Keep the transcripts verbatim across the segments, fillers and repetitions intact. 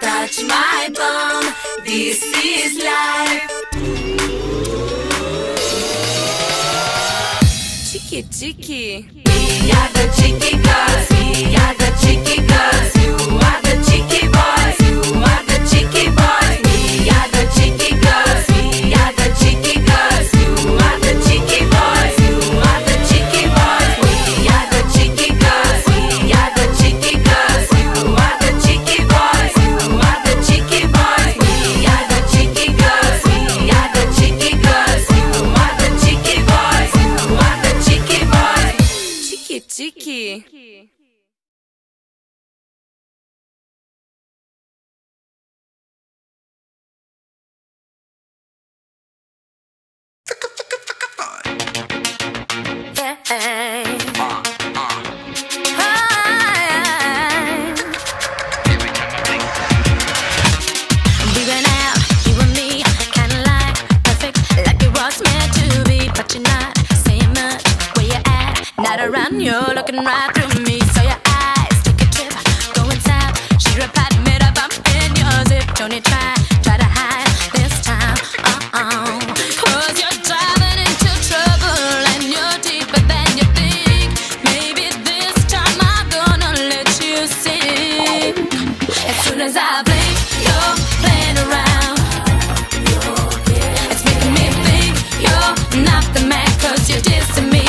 Touch my bum, this is life. Cheeky, cheeky. We are the cheeky girls. We are the cheeky girls. You are the cheeky boys. You are the cheeky boys. We are the cheeky girls. We are the cheeky girls. You are the cheeky boys. You are the cheeky boys. We are the cheeky girls. We are the cheeky girls. You are the cheeky boys. Cheeky. Around you, looking right through me. So your eyes take a trip, going south. She replied, made a bump in your zip. Don't you try, try to hide this time. Uh-uh. Cause you're driving into trouble and you're deeper than you think. Maybe this time I'm gonna let you see. As soon as I blink, you're playing around. It's making me think you're not the man, cause you're dissing me.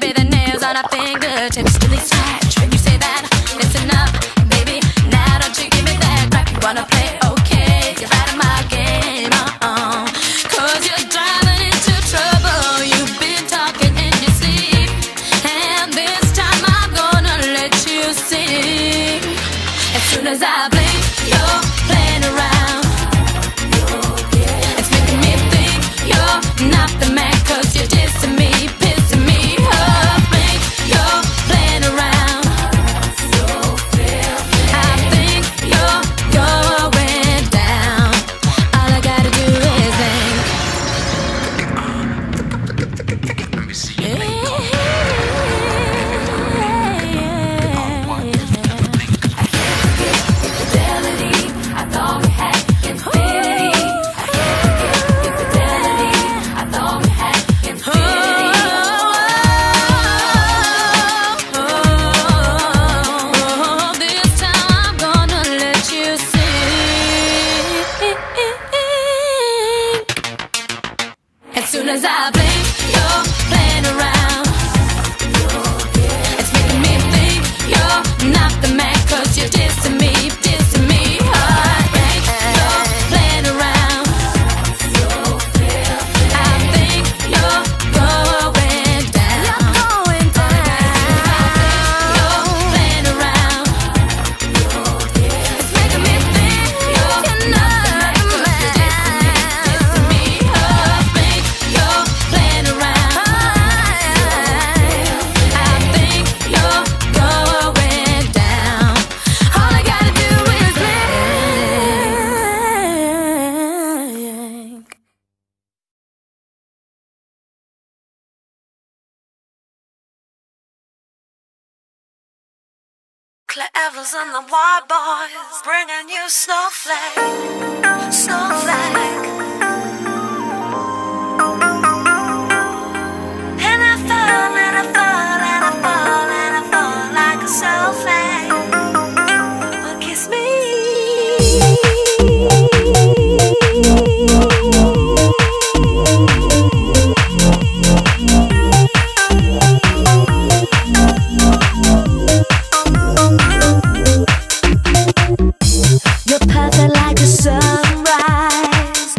Be the nails on our fingertips. Really scratch when you say that. Listen up, baby. Now soon as I blink, you're playing around. It's making me think you're not the man, cause you're dissing me, pissing me off. Blink, you're playing around. I think you're going down. All I gotta do is think. Let me see you blink. As soon as I blink, you're playing around. It's making me think you're not the man, cause you're dissing me, dissing me hard. Blink, you're playing around. I think you're going down. You're going down. I think you're playing around. It's making me think you're not the man, cause you're dissing me, dissing me hard. You're playing around. I think you're going down. All I gotta do is blink. Clare Evers and the Wideboys, bringing you Snowflake, Snowflake. You're perfect like a sunrise,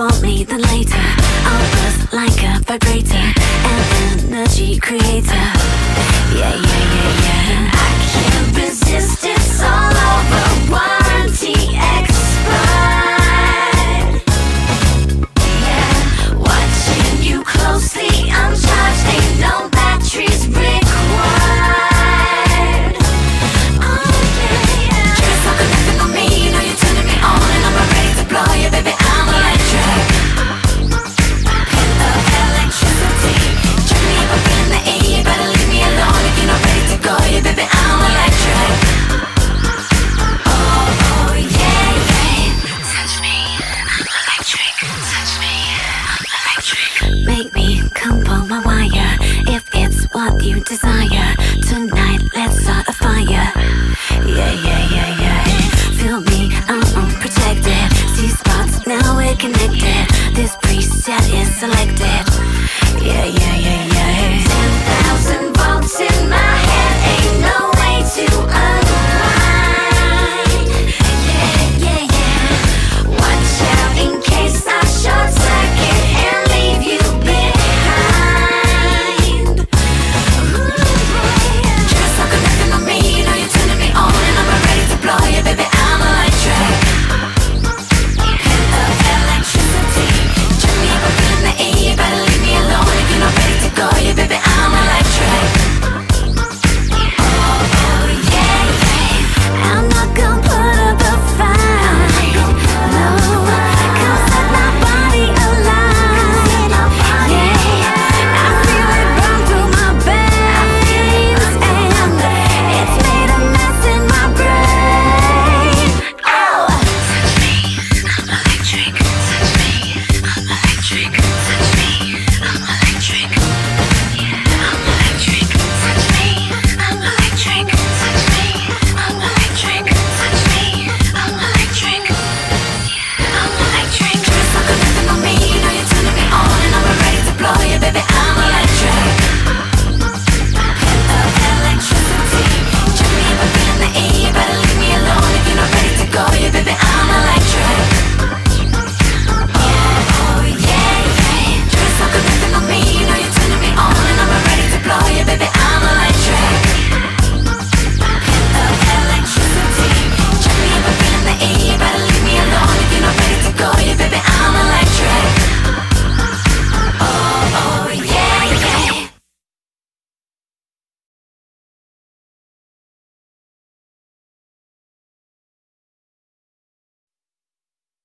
want me, then later I'll buzz like a vibrator, an energy creator. Yeah, yeah, yeah, yeah. I can't resist, it's all over. Warranty expired. Yeah, watching you closely, I'm charged. They know batteries required. Oh yeah, yeah. You're so connected to me, you know you're turning me on, and I'm ready to blow you, baby. I'm electric. Hit the electricity. Check me up in the E, you better leave me alone if you're not ready to go, yeah, baby. I'm electric. What you desire tonight, let's start a fire. Yeah, yeah, yeah, yeah. Feel me, I'm unprotected. See spots, now we're connected. This preset is selected. Yeah, yeah, yeah, yeah. Ten thousand volts in my head, ain't no way to unwind. Yeah, yeah, yeah. Watch out in case I short circuit and leave you behind. Baby, I'm electric. Hit the electricity. Check me up in the E, you better leave me alone if you're not ready to go, yeah, baby, I'm electric. Oh, oh, yeah, yeah. I'm not gonna put up a fight, no, 'cause let my body alive. Yeah, I feel it run through my veins, and it's made a mess in my brain.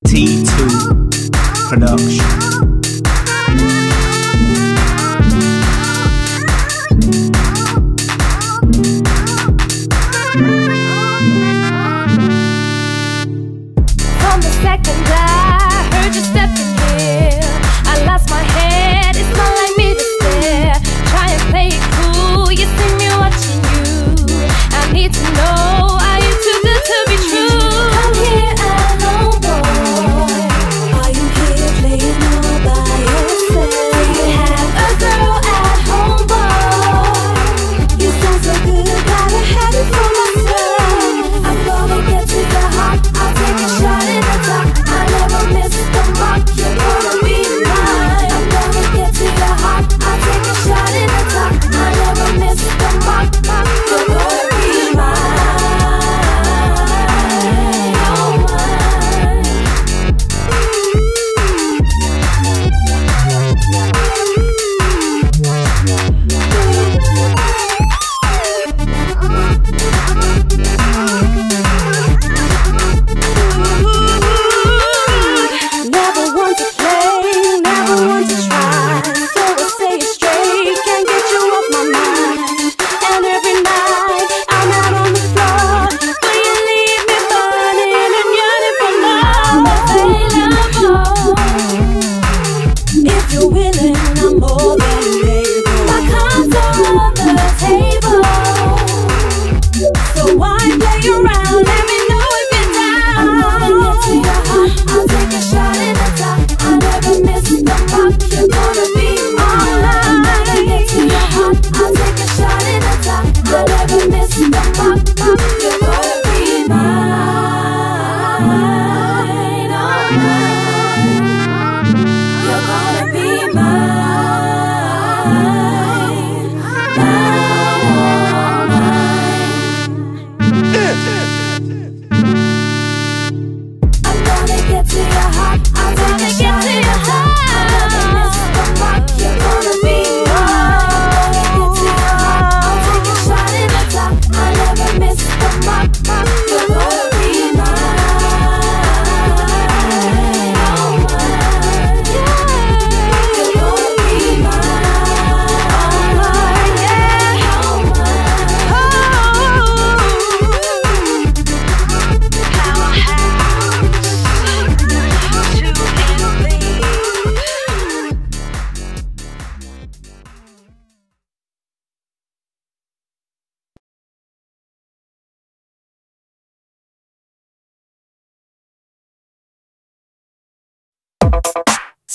T two Production. I never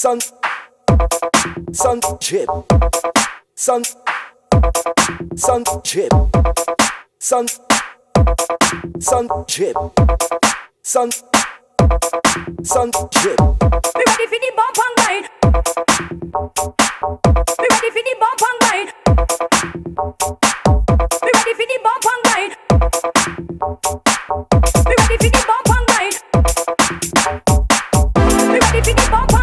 Sun, sun chip, sun, sun chip, sun, sun chip, sun, sun chip. We ready for the bump and grind. We ready for the bump and grind. We ready for the bump and grind. We ready for the bump and grind. We ready for the bump and grind. We ready for the bump and grind. We ready for the bump and grind. We ready for the bump and grind. We ready for the bump and grind. We ready for the bump and grind. We're ready.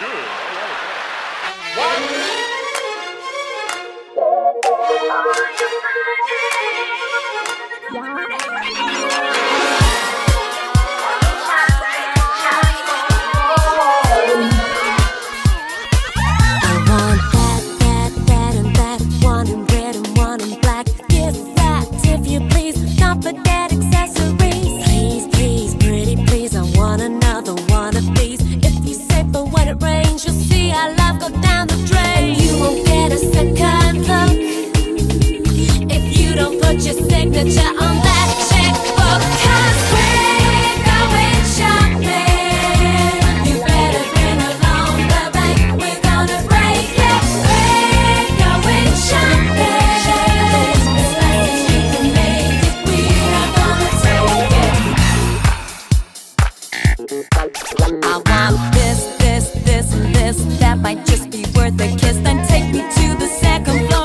good. That might just be worth a kiss. Then take me to the second floor.